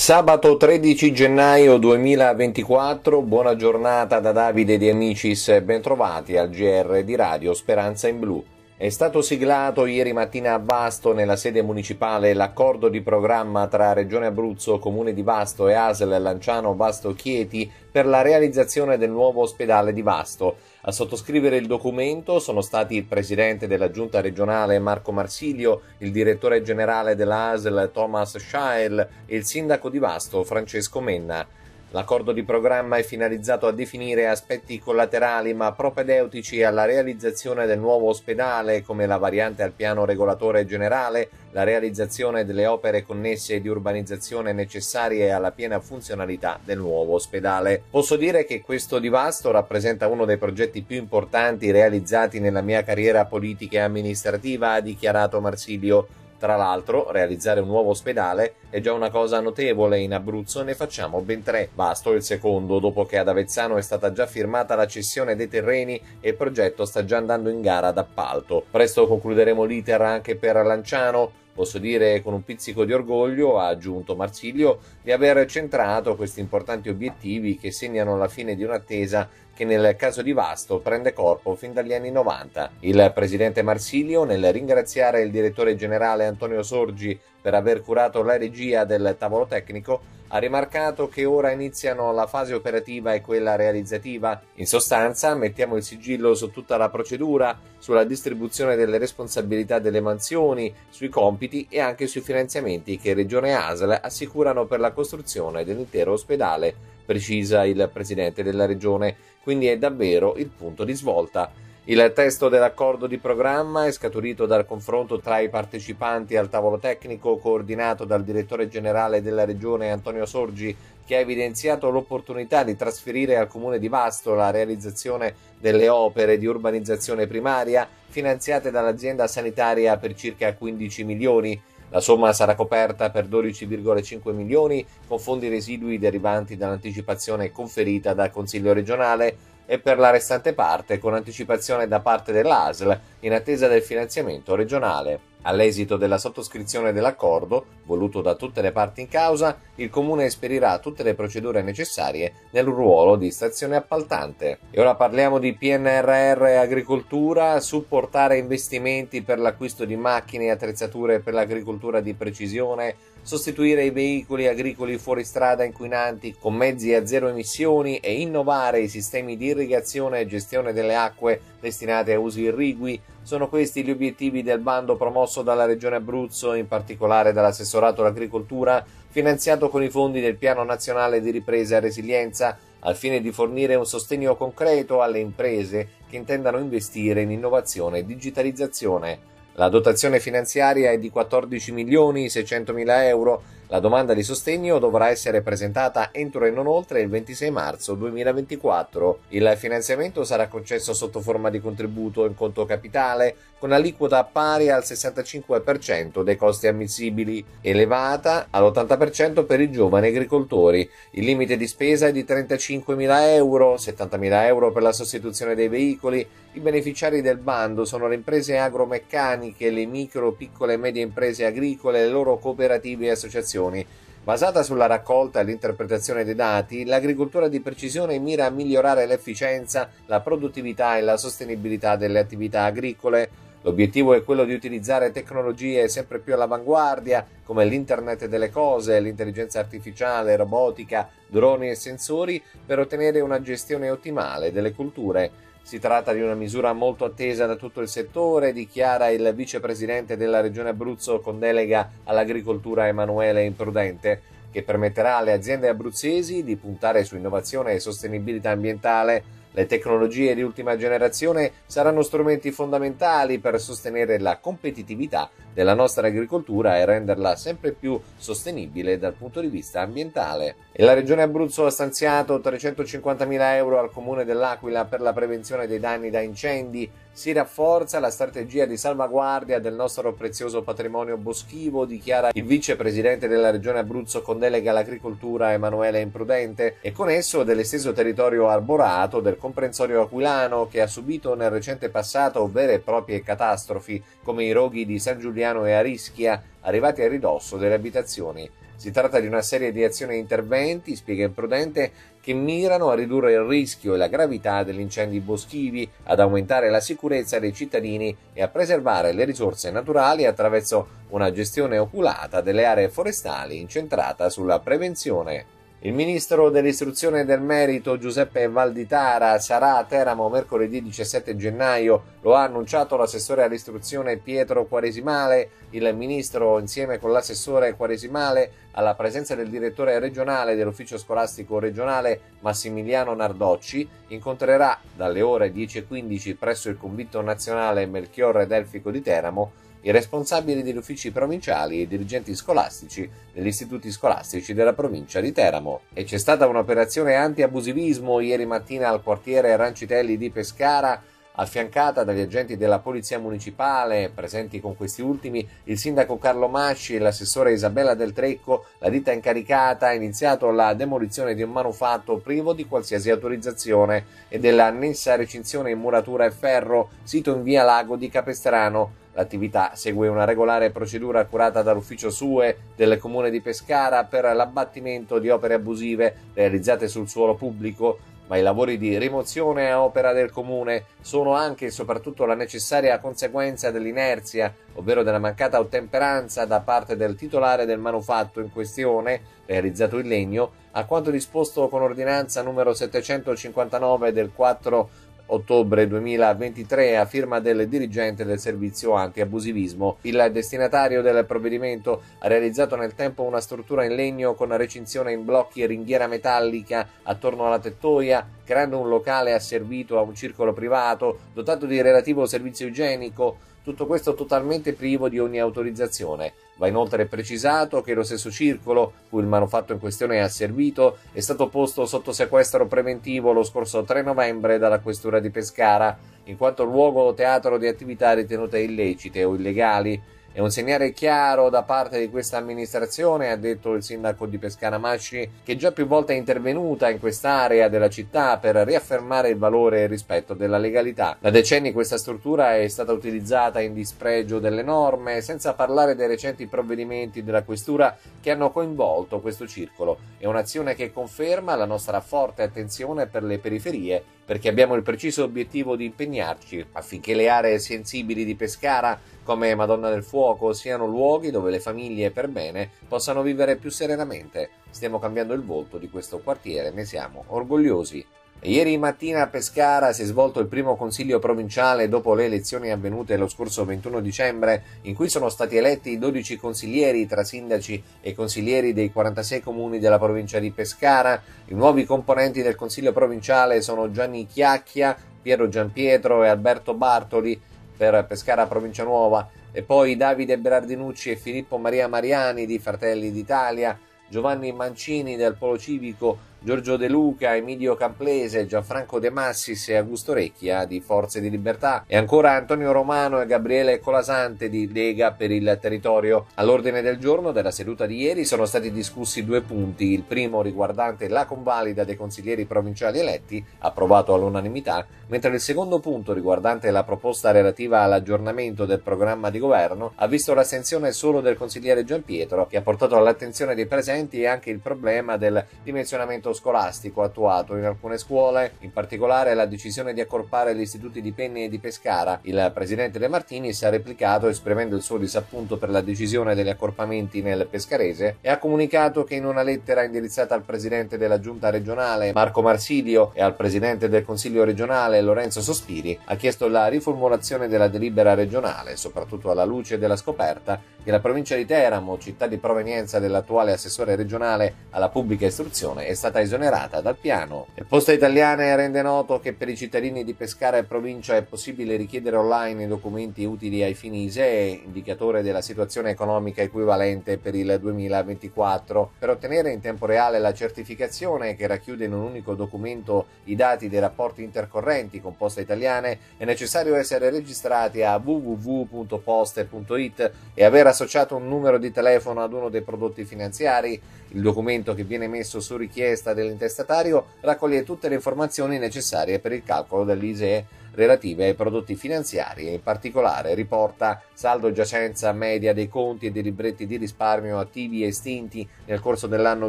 Sabato 13 gennaio 2024, buona giornata da Davide D'Amicis, bentrovati al GR di Radio Speranza in Blu. È stato siglato ieri mattina a Vasto, nella sede municipale, l'accordo di programma tra Regione Abruzzo, Comune di Vasto e Asl Lanciano-Vasto-Chieti per la realizzazione del nuovo ospedale di Vasto. A sottoscrivere il documento sono stati il presidente della giunta regionale Marco Marsilio, il direttore generale della ASL Thomas Schael e il sindaco di Vasto Francesco Menna. L'accordo di programma è finalizzato a definire aspetti collaterali ma propedeutici alla realizzazione del nuovo ospedale, come la variante al piano regolatore generale, la realizzazione delle opere connesse di urbanizzazione necessarie alla piena funzionalità del nuovo ospedale. Posso dire che questo di Vasto rappresenta uno dei progetti più importanti realizzati nella mia carriera politica e amministrativa, ha dichiarato Marsilio. Tra l'altro, realizzare un nuovo ospedale è già una cosa notevole, in Abruzzo ne facciamo ben 3. Vasto il secondo, dopo che ad Avezzano è stata già firmata la cessione dei terreni e il progetto sta già andando in gara d'appalto. Presto concluderemo l'iter anche per Lanciano. Posso dire con un pizzico di orgoglio, ha aggiunto Marsilio, di aver centrato questi importanti obiettivi che segnano la fine di un'attesa che nel caso di Vasto prende corpo fin dagli anni 90. Il presidente Marsilio, nel ringraziare il direttore generale Antonio Sorgi per aver curato la regia del tavolo tecnico, ha rimarcato che ora iniziano la fase operativa e quella realizzativa. In sostanza, mettiamo il sigillo su tutta la procedura, sulla distribuzione delle responsabilità delle mansioni, sui compiti e anche sui finanziamenti che Regione ASL assicurano per la costruzione dell'intero ospedale, precisa il presidente della regione. Quindi è davvero il punto di svolta. Il testo dell'accordo di programma è scaturito dal confronto tra i partecipanti al tavolo tecnico coordinato dal direttore generale della Regione Antonio Sorgi, che ha evidenziato l'opportunità di trasferire al Comune di Vasto la realizzazione delle opere di urbanizzazione primaria finanziate dall'azienda sanitaria per circa 15 milioni. La somma sarà coperta per 12,5 milioni con fondi residui derivanti dall'anticipazione conferita dal Consiglio regionale e per la restante parte con anticipazione da parte dell'ASL in attesa del finanziamento regionale. All'esito della sottoscrizione dell'accordo, voluto da tutte le parti in causa, il Comune esperirà tutte le procedure necessarie nel ruolo di stazione appaltante. E ora parliamo di PNRR Agricoltura, supportare investimenti per l'acquisto di macchine e attrezzature per l'agricoltura di precisione, sostituire i veicoli agricoli fuoristrada inquinanti con mezzi a zero emissioni e innovare i sistemi di irrigazione e gestione delle acque destinate a usi irrigui. Sono questi gli obiettivi del bando promosso dalla Regione Abruzzo, in particolare dall'assessorato all'agricoltura, finanziato con i fondi del Piano Nazionale di Ripresa e Resilienza, al fine di fornire un sostegno concreto alle imprese che intendano investire in innovazione e digitalizzazione. La dotazione finanziaria è di 14.600.000 euro. La domanda di sostegno dovrà essere presentata entro e non oltre il 26 marzo 2024. Il finanziamento sarà concesso sotto forma di contributo in conto capitale con aliquota pari al 65% dei costi ammissibili, elevata all'80% per i giovani agricoltori. Il limite di spesa è di 35.000 euro, 70.000 euro per la sostituzione dei veicoli. I beneficiari del bando sono le imprese agromeccaniche, le micro, piccole e medie imprese agricole, le loro cooperative e associazioni. Basata sulla raccolta e l'interpretazione dei dati, l'agricoltura di precisione mira a migliorare l'efficienza, la produttività e la sostenibilità delle attività agricole. L'obiettivo è quello di utilizzare tecnologie sempre più all'avanguardia, come l'internet delle cose, l'intelligenza artificiale, robotica, droni e sensori, per ottenere una gestione ottimale delle colture. Si tratta di una misura molto attesa da tutto il settore, dichiara il vicepresidente della Regione Abruzzo con delega all'agricoltura Emanuele Imprudente, che permetterà alle aziende abruzzesi di puntare su innovazione e sostenibilità ambientale. Le tecnologie di ultima generazione saranno strumenti fondamentali per sostenere la competitività della nostra agricoltura e renderla sempre più sostenibile dal punto di vista ambientale. E la Regione Abruzzo ha stanziato 350.000 euro al Comune dell'Aquila per la prevenzione dei danni da incendi. Si rafforza la strategia di salvaguardia del nostro prezioso patrimonio boschivo, dichiara il vicepresidente della Regione Abruzzo con delega all'agricoltura Emanuele Imprudente, e con esso dell'esteso territorio arborato del comprensorio aquilano, che ha subito nel recente passato vere e proprie catastrofi come i roghi di San Giuliano e Arischia, arrivati a ridosso delle abitazioni. Si tratta di una serie di azioni e interventi, spiega Imprudente, che mirano a ridurre il rischio e la gravità degli incendi boschivi, ad aumentare la sicurezza dei cittadini e a preservare le risorse naturali attraverso una gestione oculata delle aree forestali incentrata sulla prevenzione. Il ministro dell'istruzione e del merito Giuseppe Valditara sarà a Teramo mercoledì 17 gennaio, lo ha annunciato l'assessore all'istruzione Pietro Quaresimale. Il ministro, insieme con l'assessore Quaresimale, alla presenza del direttore regionale dell'ufficio scolastico regionale Massimiliano Nardocci, incontrerà dalle ore 10:15 presso il Convitto nazionale Melchiorre Delfico di Teramo i responsabili degli uffici provinciali e i dirigenti scolastici degli istituti scolastici della provincia di Teramo. E c'è stata un'operazione anti-abusivismo ieri mattina al quartiere Rancitelli di Pescara, affiancata dagli agenti della Polizia Municipale, presenti con questi ultimi il sindaco Carlo Masci e l'assessore Isabella Del Trecco. La ditta incaricata ha iniziato la demolizione di un manufatto privo di qualsiasi autorizzazione e della annessa recinzione in muratura e ferro, sito in via Lago di Capestrano. L'attività segue una regolare procedura curata dall'ufficio SUE del comune di Pescara per l'abbattimento di opere abusive realizzate sul suolo pubblico, ma i lavori di rimozione a opera del comune sono anche e soprattutto la necessaria conseguenza dell'inerzia, ovvero della mancata ottemperanza da parte del titolare del manufatto in questione, realizzato in legno, a quanto disposto con ordinanza numero 759 del 4 ottobre 2023 a firma del dirigente del servizio anti-abusivismo. Il destinatario del provvedimento ha realizzato nel tempo una struttura in legno con recinzione in blocchi e ringhiera metallica attorno alla tettoia, creando un locale asservito a un circolo privato dotato di relativo servizio igienico. Tutto questo totalmente privo di ogni autorizzazione. Va inoltre precisato che lo stesso circolo, cui il manufatto in questione è asservito, è stato posto sotto sequestro preventivo lo scorso 3 novembre dalla questura di Pescara, in quanto luogo o teatro di attività ritenute illecite o illegali. È un segnale chiaro da parte di questa amministrazione, ha detto il sindaco di Pescara Masci, che già più volte è intervenuta in quest'area della città per riaffermare il valore e il rispetto della legalità. Da decenni questa struttura è stata utilizzata in dispregio delle norme, senza parlare dei recenti provvedimenti della questura che hanno coinvolto questo circolo. È un'azione che conferma la nostra forte attenzione per le periferie, perché abbiamo il preciso obiettivo di impegnarci affinché le aree sensibili di Pescara, come Madonna del Fuoco, siano luoghi dove le famiglie per bene possano vivere più serenamente. Stiamo cambiando il volto di questo quartiere, ne siamo orgogliosi. Ieri mattina a Pescara si è svolto il primo consiglio provinciale dopo le elezioni avvenute lo scorso 21 dicembre, in cui sono stati eletti 12 consiglieri tra sindaci e consiglieri dei 46 comuni della provincia di Pescara. I nuovi componenti del consiglio provinciale sono Gianni Chiacchia, Piero Giampietro e Alberto Bartoli per Pescara Provincia Nuova, e poi Davide Berardinucci e Filippo Maria Mariani di Fratelli d'Italia, Giovanni Mancini del Polo Civico, Giorgio De Luca, Emilio Camplese, Gianfranco De Massis e Augusto Recchia di Forze di Libertà, e ancora Antonio Romano e Gabriele Colasante di Lega per il Territorio. All'ordine del giorno della seduta di ieri sono stati discussi due punti, il primo riguardante la convalida dei consiglieri provinciali eletti, approvato all'unanimità, mentre il secondo punto riguardante la proposta relativa all'aggiornamento del programma di governo ha visto l'astensione solo del consigliere Giampietro, che ha portato all'attenzione dei presenti anche il problema del dimensionamento scolastico attuato in alcune scuole, in particolare la decisione di accorpare gli istituti di Penne e di Pescara. Il presidente De Martinis ha replicato esprimendo il suo disappunto per la decisione degli accorpamenti nel pescarese e ha comunicato che in una lettera indirizzata al presidente della giunta regionale Marco Marsilio e al presidente del consiglio regionale Lorenzo Sospiri ha chiesto la riformulazione della delibera regionale, soprattutto alla luce della scoperta che la provincia di Teramo, città di provenienza dell'attuale assessore regionale alla pubblica istruzione, è stata esonerata dal piano. E Poste Italiane rende noto che per i cittadini di Pescara e provincia è possibile richiedere online i documenti utili ai fini ISEE, indicatore della situazione economica equivalente per il 2024, per ottenere in tempo reale la certificazione che racchiude in un unico documento i dati dei rapporti intercorrenti con Poste Italiane. È necessario essere registrati a www.poste.it e aver associato un numero di telefono ad uno dei prodotti finanziari. Il documento, che viene emesso su richiesta dell'intestatario, raccoglie tutte le informazioni necessarie per il calcolo dell'ISEE. relative ai prodotti finanziari e in particolare riporta saldo giacenza media dei conti e dei libretti di risparmio attivi e estinti nel corso dell'anno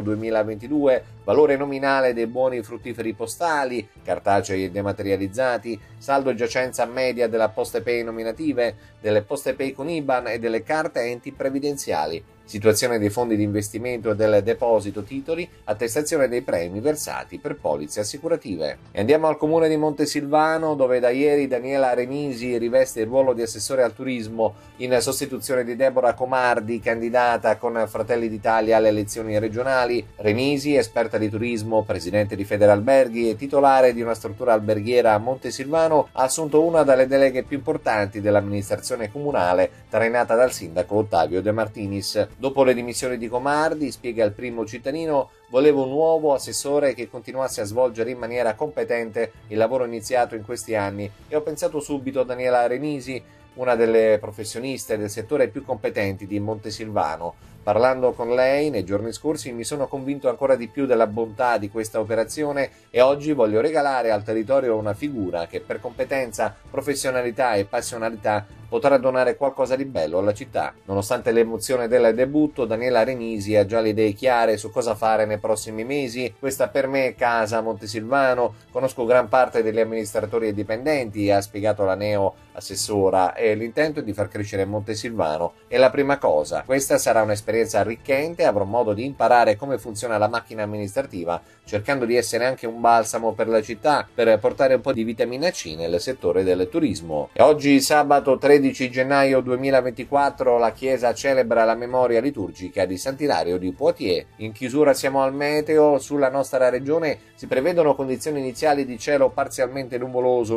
2022, valore nominale dei buoni fruttiferi postali, cartacei e dematerializzati, saldo giacenza media della Poste Pay nominative, delle Poste Pay con IBAN e delle carte enti previdenziali, situazione dei fondi di investimento e del deposito titoli, attestazione dei premi versati per polizze assicurative. E andiamo al comune di Montesilvano, dove da ieri Daniela Renisi riveste il ruolo di assessore al turismo in sostituzione di Deborah Comardi, candidata con Fratelli d'Italia alle elezioni regionali. Renisi, esperta di turismo, presidente di Federalberghi e titolare di una struttura alberghiera a Montesilvano, ha assunto una dalle deleghe più importanti dell'amministrazione comunale, trainata dal sindaco Ottavio De Martinis. Dopo le dimissioni di Comardi, spiega il primo cittadino, volevo un nuovo assessore che continuasse a svolgere in maniera competente il lavoro iniziato in questi anni e ho pensato subito a Daniela Renisi, una delle professioniste del settore più competenti di Montesilvano. Parlando con lei nei giorni scorsi mi sono convinto ancora di più della bontà di questa operazione e oggi voglio regalare al territorio una figura che per competenza, professionalità e passionalità potrà donare qualcosa di bello alla città. Nonostante l'emozione del debutto, Daniela Renisi ha già le idee chiare su cosa fare nei prossimi mesi. Questa per me è casa Montesilvano, conosco gran parte degli amministratori e dipendenti, ha spiegato la neo assessora, e l'intento è di far crescere Montesilvano, è la prima cosa. Questa sarà un'esperienza arricchente, avrò modo di imparare come funziona la macchina amministrativa, cercando di essere anche un balsamo per la città, per portare un po' di vitamina C nel settore del turismo. E oggi sabato 13 gennaio 2024 la Chiesa celebra la memoria liturgica di Sant'Ilario di Poitiers. In chiusura siamo al meteo, sulla nostra regione si prevedono condizioni iniziali di cielo parzialmente nuvoloso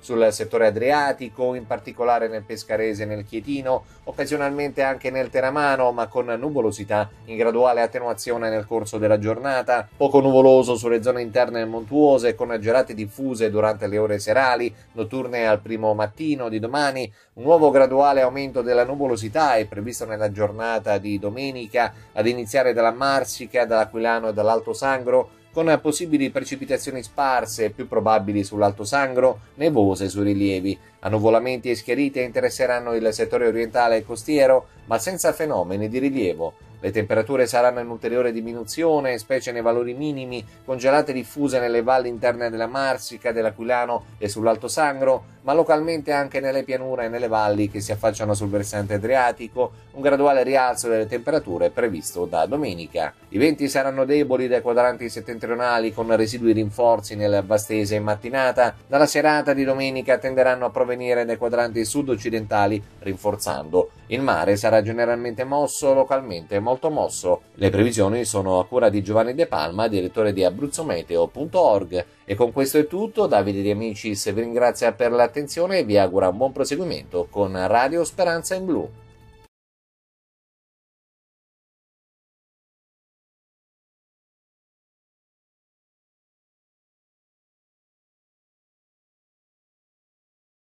sul settore adriatico, in particolare nel pescarese e nel chietino, occasionalmente anche nel teramano, ma con nuvolosità in graduale attenuazione nel corso della giornata, poco nuvoloso sulle zone interne e montuose, con gelate diffuse durante le ore serali, notturne al primo mattino di domani. Un nuovo graduale aumento della nuvolosità è previsto nella giornata di domenica, ad iniziare dalla Marsica, dall'Aquilano e dall'Alto Sangro, con possibili precipitazioni sparse, più probabili sull'Alto Sangro, nevose sui rilievi. Annuvolamenti e schierite interesseranno il settore orientale e costiero, ma senza fenomeni di rilievo. Le temperature saranno in ulteriore diminuzione, specie nei valori minimi, con gelate diffuse nelle valli interne della Marsica, dell'Aquilano e sull'Alto Sangro, ma localmente anche nelle pianure e nelle valli che si affacciano sul versante adriatico. Un graduale rialzo delle temperature previsto da domenica. I venti saranno deboli dai quadranti settentrionali, con residui rinforzi nel Vastese in mattinata. Dalla serata di domenica tenderanno a provenire dai quadranti sud-occidentali, rinforzando. Il mare sarà generalmente mosso, localmente molto mosso. Le previsioni sono a cura di Giovanni De Palma, direttore di AbruzzoMeteo.org. E con questo è tutto. Davide D'Amicis vi ringrazia per l'attenzione e vi augura un buon proseguimento con Radio Speranza in Blu.